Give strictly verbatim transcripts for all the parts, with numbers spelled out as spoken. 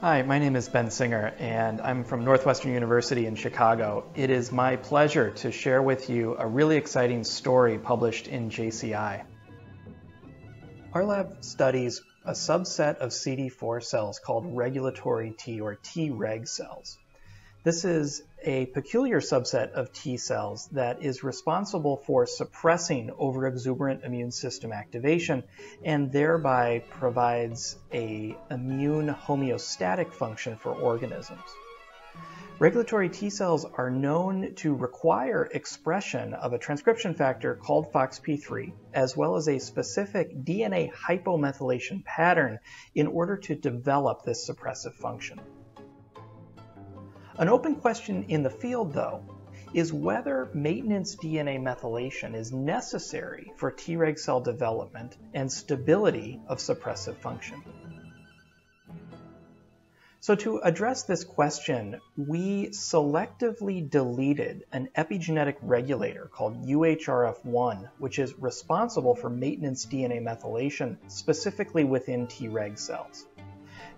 Hi, my name is Ben Singer, and I'm from Northwestern University in Chicago. It is my pleasure to share with you a really exciting story published in J C I. Our lab studies a subset of C D four cells called regulatory T or Treg cells. This is a peculiar subset of T cells that is responsible for suppressing overexuberant immune system activation and thereby provides an immune homeostatic function for organisms. Regulatory T cells are known to require expression of a transcription factor called F O X P three, as well as a specific D N A hypomethylation pattern in order to develop this suppressive function. An open question in the field, though, is whether maintenance D N A methylation is necessary for Treg cell development and stability of suppressive function. So to address this question, we selectively deleted an epigenetic regulator called U H R F one, which is responsible for maintenance D N A methylation, specifically within Treg cells.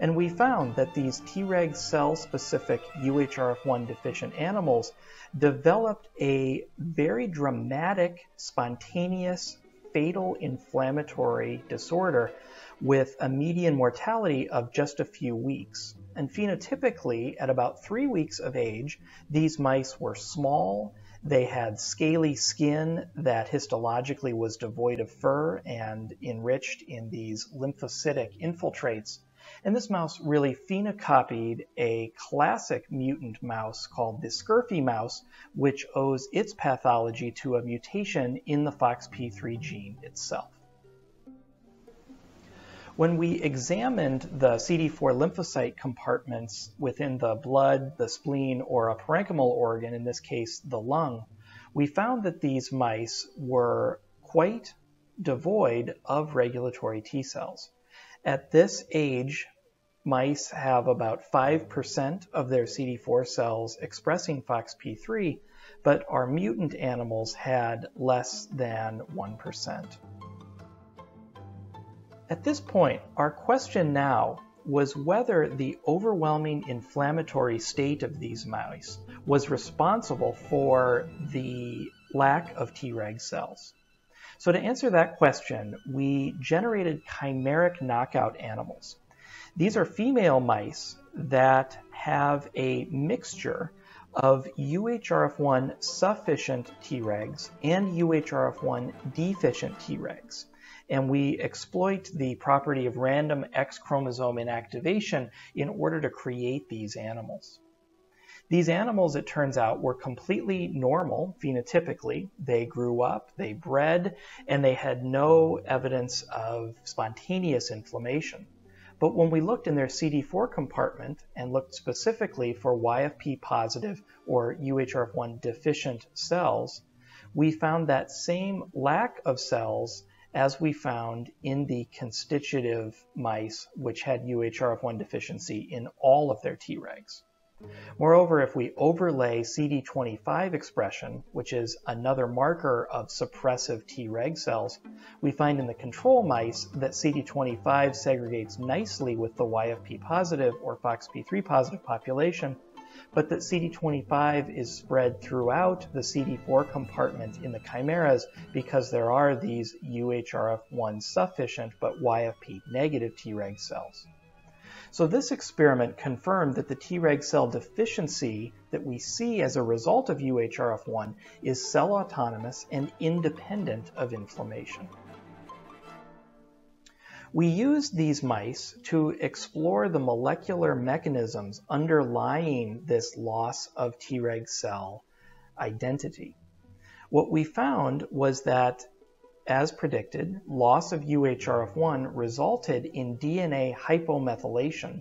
And we found that these Treg cell-specific U H R F one deficient animals developed a very dramatic, spontaneous, fatal inflammatory disorder with a median mortality of just a few weeks. And phenotypically, at about three weeks of age, these mice were small, they had scaly skin that histologically was devoid of fur and enriched in these lymphocytic infiltrates. And this mouse really phenocopied a classic mutant mouse called the Scurfy mouse, which owes its pathology to a mutation in the F O X P three gene itself. When we examined the C D four lymphocyte compartments within the blood, the spleen, or a parenchymal organ, in this case the lung, we found that these mice were quite devoid of regulatory T cells. At this age, mice have about five percent of their C D four cells expressing F O X P three, but our mutant animals had less than one percent. At this point, our question now was whether the overwhelming inflammatory state of these mice was responsible for the lack of Treg cells. So to answer that question, we generated chimeric knockout animals. These are female mice that have a mixture of U H R F one sufficient Tregs and U H R F one deficient Tregs. And we exploit the property of random X chromosome inactivation in order to create these animals. These animals, it turns out, were completely normal phenotypically. They grew up, they bred, and they had no evidence of spontaneous inflammation. But when we looked in their C D four compartment and looked specifically for Y F P positive or U H R F one deficient cells, we found that same lack of cells as we found in the constitutive mice, which had U H R F one deficiency in all of their Tregs. Moreover, if we overlay C D twenty-five expression, which is another marker of suppressive Treg cells, we find in the control mice that C D twenty-five segregates nicely with the Y F P positive or F O X P three positive population, but that C D twenty-five is spread throughout the C D four compartment in the chimeras because there are these U H R F one sufficient but Y F P negative Treg cells. So this experiment confirmed that the Treg cell deficiency that we see as a result of U H R F one is cell autonomous and independent of inflammation. We used these mice to explore the molecular mechanisms underlying this loss of Treg cell identity. What we found was that, as predicted, loss of U H R F one resulted in D N A hypomethylation,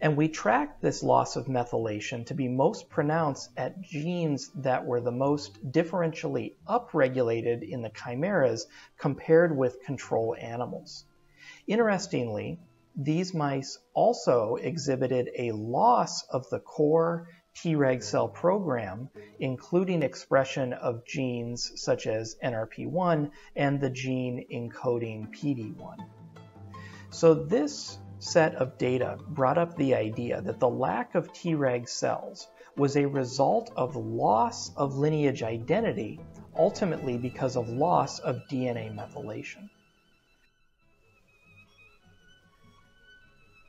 and we tracked this loss of methylation to be most pronounced at genes that were the most differentially upregulated in the chimeras compared with control animals. Interestingly, these mice also exhibited a loss of the core Treg cell program, including expression of genes such as N R P one and the gene encoding P D one. So this set of data brought up the idea that the lack of Treg cells was a result of loss of lineage identity, ultimately because of loss of D N A methylation.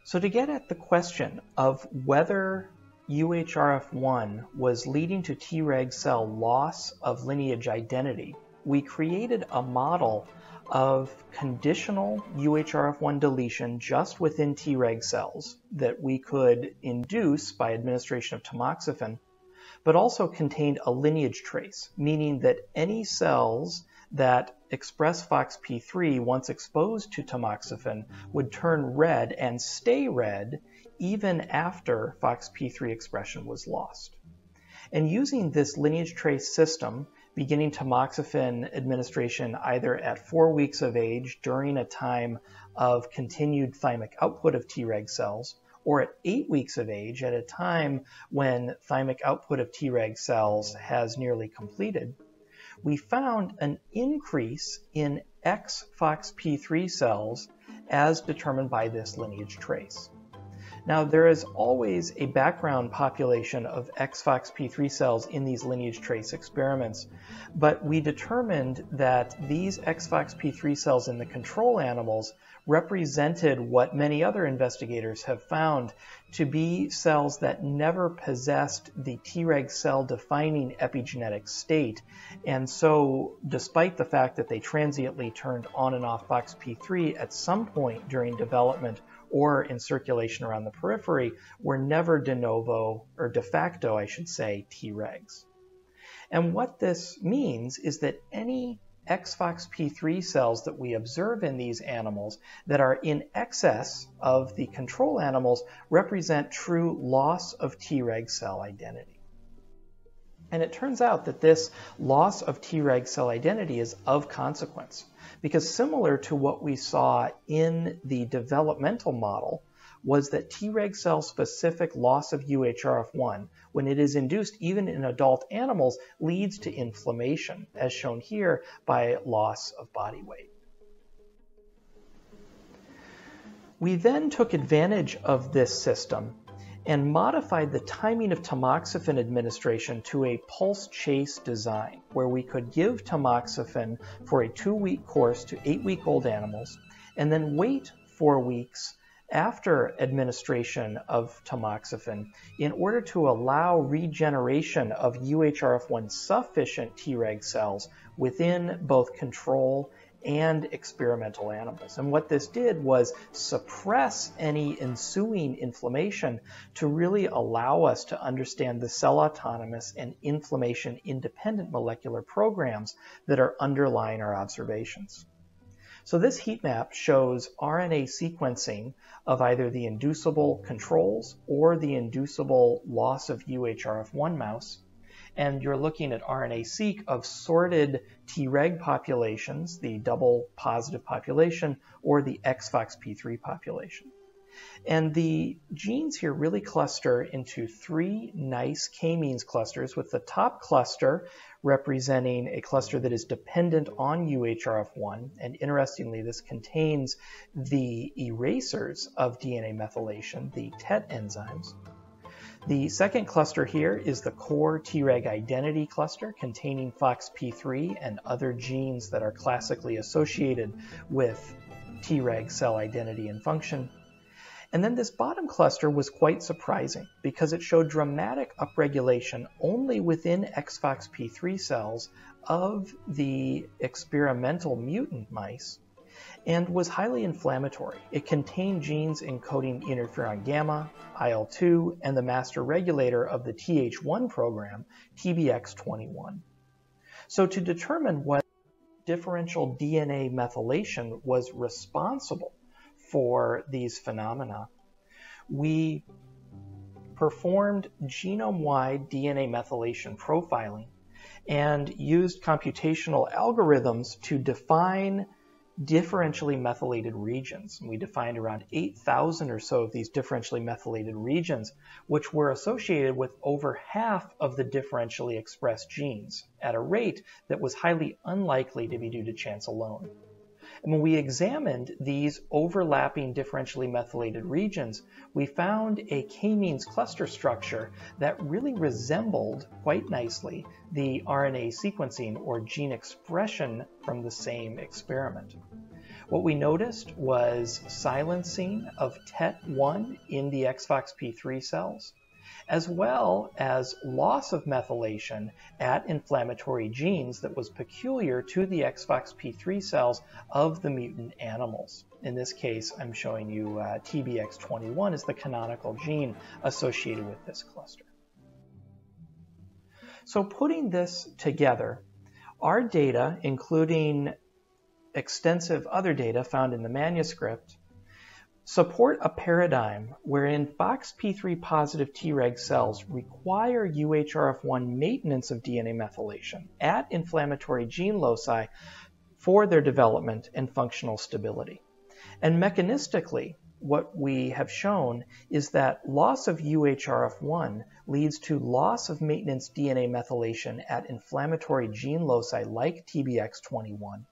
So to get at the question of whether U H R F one was leading to Treg cell loss of lineage identity, we created a model of conditional U H R F one deletion just within Treg cells that we could induce by administration of tamoxifen, but also contained a lineage trace, meaning that any cells that express F O X P three once exposed to tamoxifen would turn red and stay red even after F O X P three expression was lost. And using this lineage trace system, beginning tamoxifen administration either at four weeks of age during a time of continued thymic output of Treg cells, or at eight weeks of age at a time when thymic output of Treg cells has nearly completed, we found an increase in ex F O X P three cells as determined by this lineage trace. Now, there is always a background population of ex F O X P three cells in these lineage trace experiments, but we determined that these ex F O X P three cells in the control animals represented what many other investigators have found to be cells that never possessed the Treg cell-defining epigenetic state. And so, despite the fact that they transiently turned on and off F O X P three at some point during development or in circulation around the periphery, were never de novo, or de facto, I should say, Tregs. And what this means is that any ex F O X P three cells that we observe in these animals that are in excess of the control animals represent true loss of Treg cell identity. And it turns out that this loss of Treg cell identity is of consequence, because similar to what we saw in the developmental model was that Treg cell-specific loss of U H R F one, when it is induced even in adult animals, leads to inflammation, as shown here by loss of body weight. We then took advantage of this system and modified the timing of tamoxifen administration to a pulse chase design, where we could give tamoxifen for a two-week course to eight-week-old animals, and then wait four weeks after administration of tamoxifen in order to allow regeneration of U H R F one sufficient Treg cells within both control and experimental animals. And what this did was suppress any ensuing inflammation to really allow us to understand the cell autonomous and inflammation independent molecular programs that are underlying our observations. So this heat map shows R N A sequencing of either the inducible controls or the inducible loss of U H R F one mouse. And you're looking at R N A-seq of sorted Treg populations, the double positive population, or the ex F O X P three population. And the genes here really cluster into three nice K-means clusters, with the top cluster representing a cluster that is dependent on U H R F one. And interestingly, this contains the erasers of D N A methylation, the T E T enzymes. The second cluster here is the core Treg identity cluster containing F O X P three and other genes that are classically associated with Treg cell identity and function. And then this bottom cluster was quite surprising because it showed dramatic upregulation only within ex F O X P three cells of the experimental mutant mice, and was highly inflammatory. It contained genes encoding interferon gamma, I L two, and the master regulator of the T H one program, T B X twenty-one. So to determine whether differential D N A methylation was responsible for these phenomena, we performed genome-wide D N A methylation profiling and used computational algorithms to define differentially methylated regions. And we defined around eight thousand or so of these differentially methylated regions, which were associated with over half of the differentially expressed genes at a rate that was highly unlikely to be due to chance alone. And when we examined these overlapping differentially methylated regions, we found a K-means cluster structure that really resembled quite nicely the R N A sequencing or gene expression from the same experiment. What we noticed was silencing of T E T one in the X F O X P three cells, as well as loss of methylation at inflammatory genes that was peculiar to the X F O X P three cells of the mutant animals. In this case, I'm showing you uh, T B X twenty-one is the canonical gene associated with this cluster. So putting this together, our data, including extensive other data found in the manuscript, support a paradigm wherein F O X P three positive Treg cells require U H R F one maintenance of D N A methylation at inflammatory gene loci for their development and functional stability. And mechanistically, what we have shown is that loss of U H R F one leads to loss of maintenance D N A methylation at inflammatory gene loci like T B X twenty-one,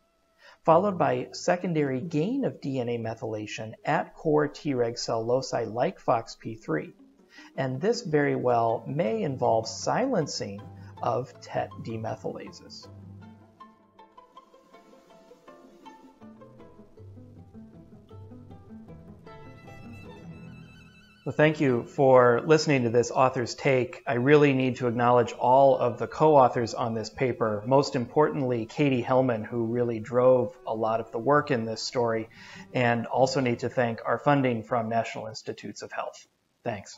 followed by secondary gain of D N A methylation at core Treg cell loci like F O X P three. And this very well may involve silencing of T E T demethylases. Well, thank you for listening to this author's take. I really need to acknowledge all of the co-authors on this paper, most importantly, Katie Hellman, who really drove a lot of the work in this story, and also need to thank our funding from National Institutes of Health. Thanks.